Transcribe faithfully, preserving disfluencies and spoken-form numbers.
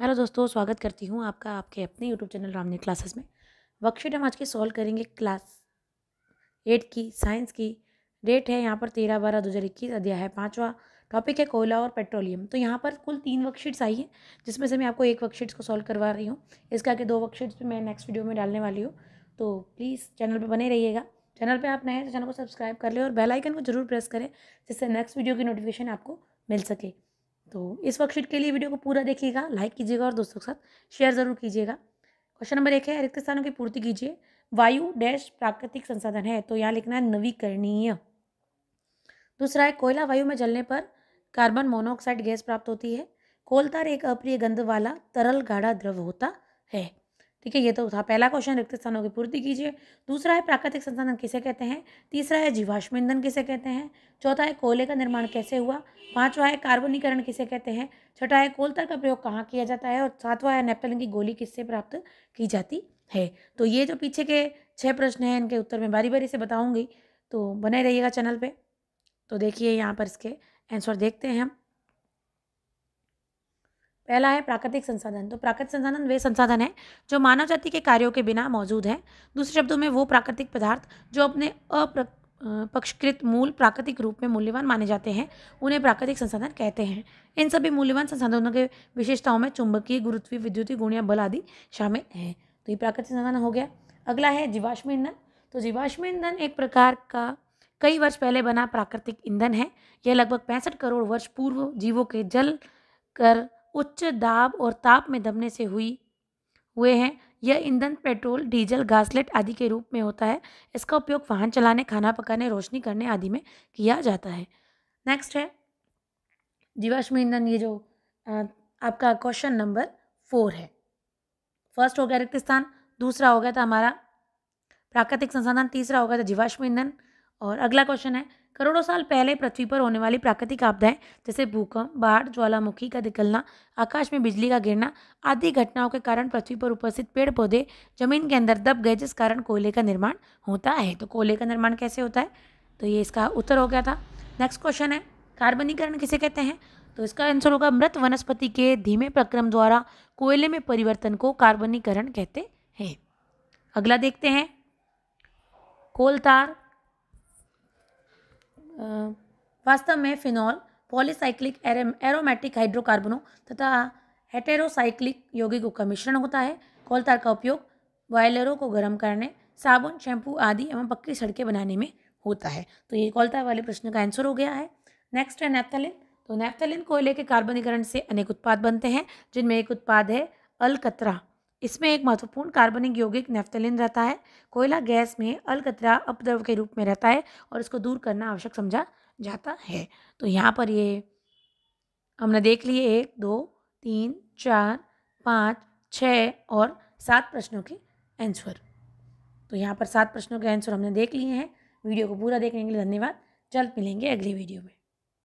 Hello दोस्तों, स्वागत करती हूँ आपका आपके अपने यूट्यूब चैनल रामनीर क्लासेस में। वर्कशीट हम आज की सॉल्व करेंगे क्लास एट की साइंस की। डेट है यहाँ पर तेरह बारह दो हज़ार इक्कीस अध्याय है पाँचवा। टॉपिक है कोयला और पेट्रोलियम। तो यहाँ पर कुल तीन वर्कशीट्स आई है, जिसमें से मैं आपको एक वर्कशीट्स को सॉल्व करवा रही हूँ। इसके आगे दो वर्कशीट्स भी मैं नेक्स्ट वीडियो में डालने वाली हूँ, तो प्लीज़ चैनल पर बने रहिएगा। चैनल पर आप नए हैं तो चैनल को सब्सक्राइब कर लें और बेल आइकन को जरूर प्रेस करें, जिससे नेक्स्ट वीडियो की नोटिफिकेशन आपको मिल सके। तो इस वर्कशीट के लिए वीडियो को पूरा देखिएगा, लाइक कीजिएगा और दोस्तों के साथ शेयर ज़रूर कीजिएगा। क्वेश्चन नंबर एक है, रिक्त स्थानों की पूर्ति कीजिए। वायु डैश प्राकृतिक संसाधन है, तो यहाँ लिखना है नवीकरणीय। दूसरा है, कोयला वायु में जलने पर कार्बन मोनोऑक्साइड गैस प्राप्त होती है। कोलतार एक अप्रिय गंध वाला तरल गाढ़ा द्रव होता है। ठीक है, ये तो था पहला क्वेश्चन, रिक्त स्थानों की पूर्ति कीजिए। दूसरा है, प्राकृतिक संसाधन किसे कहते हैं। तीसरा है, जीवाश्मी ईंधन किसे कहते हैं। चौथा है, कोयले का निर्माण कैसे हुआ। पांचवा है, कार्बनीकरण किसे कहते हैं। छठा है, कोलतार का प्रयोग कहाँ किया जाता है। और सातवां है, नेफ्थलीन की गोली किससे प्राप्त की जाती है। तो ये जो पीछे के छः प्रश्न हैं, इनके उत्तर मैं बारी बारी से बताऊँगी, तो बने रहिएगा चैनल पर। तो देखिए यहाँ पर इसके आंसर देखते हैं हम। पहला है, प्राकृतिक संसाधन। तो प्राकृतिक संसाधन वे संसाधन हैं जो मानव जाति के कार्यों के बिना मौजूद हैं। दूसरे शब्दों में, वो प्राकृतिक पदार्थ जो अपने अपक्षकृत मूल प्राकृतिक रूप में मूल्यवान माने जाते हैं, उन्हें प्राकृतिक संसाधन कहते हैं। इन सभी मूल्यवान संसाधनों के विशेषताओं में चुंबकीय, गुरुत्वीय, विद्युतीय गुण या बल आदि शामिल हैं। तो ये प्राकृतिक संसाधन हो गया। अगला है, जीवाश्मी ईंधन। तो जीवाश्मी ईंधन एक प्रकार का कई वर्ष पहले बना प्राकृतिक ईंधन है। यह लगभग पैंसठ करोड़ वर्ष पूर्व जीवों के जल कर उच्च दाब और ताप में दबने से हुई हुए हैं। यह ईंधन पेट्रोल, डीजल, गैसलेट आदि के रूप में होता है। इसका उपयोग वाहन चलाने, खाना पकाने, रोशनी करने आदि में किया जाता है। नेक्स्ट है, जीवाश्मी ईंधन। ये जो आपका क्वेश्चन नंबर फोर है, फर्स्ट हो गया रिक्त स्थान, दूसरा हो गया था हमारा प्राकृतिक संसाधन, तीसरा हो गया था जीवाश्मी ईंधन। और अगला क्वेश्चन है, करोड़ों साल पहले पृथ्वी पर होने वाली प्राकृतिक आपदाएं जैसे भूकंप, बाढ़, ज्वालामुखी का निकलना, आकाश में बिजली का गिरना आदि घटनाओं के कारण पृथ्वी पर उपस्थित पेड़ पौधे जमीन के अंदर दब गए, जिस कारण कोयले का निर्माण होता है। तो कोयले का निर्माण कैसे होता है, तो ये इसका उत्तर हो गया था। नेक्स्ट क्वेश्चन है, कार्बनीकरण किसे कहते हैं। तो इसका आंसर होगा, मृत वनस्पति के धीमे प्रक्रम द्वारा कोयले में परिवर्तन को कार्बनीकरण कहते हैं। अगला देखते हैं, कोलतार वास्तव में फिनॉल, पॉलीसाइक्लिक एरोमेटिक हाइड्रोकार्बनों तथा हेटेरोसाइक्लिक यौगिकों का मिश्रण होता है। कोलतार का उपयोग बॉयलरों को गर्म करने, साबुन, शैम्पू आदि एवं पक्की सड़कें बनाने में होता है। तो ये कोलतार वाले प्रश्न का आंसर हो गया है। नेक्स्ट है, नेफ्थलीन। तो नेफ्थलीन कोयले के कार्बनीकरण से अनेक उत्पाद बनते हैं, जिनमें एक उत्पाद है अलकतरा। इसमें एक महत्वपूर्ण कार्बनिक यौगिक नेफ्थलीन रहता है। कोयला गैस में अलकतरा अपद्रव के रूप में रहता है और इसको दूर करना आवश्यक समझा जाता है। तो यहाँ पर ये हमने देख लिए एक, दो, तीन, चार, पाँच, छः और सात प्रश्नों के आंसर। तो यहाँ पर सात प्रश्नों के आंसर हमने देख लिए हैं। वीडियो को पूरा देखने के लिए धन्यवाद। जल्द मिलेंगे अगली वीडियो में।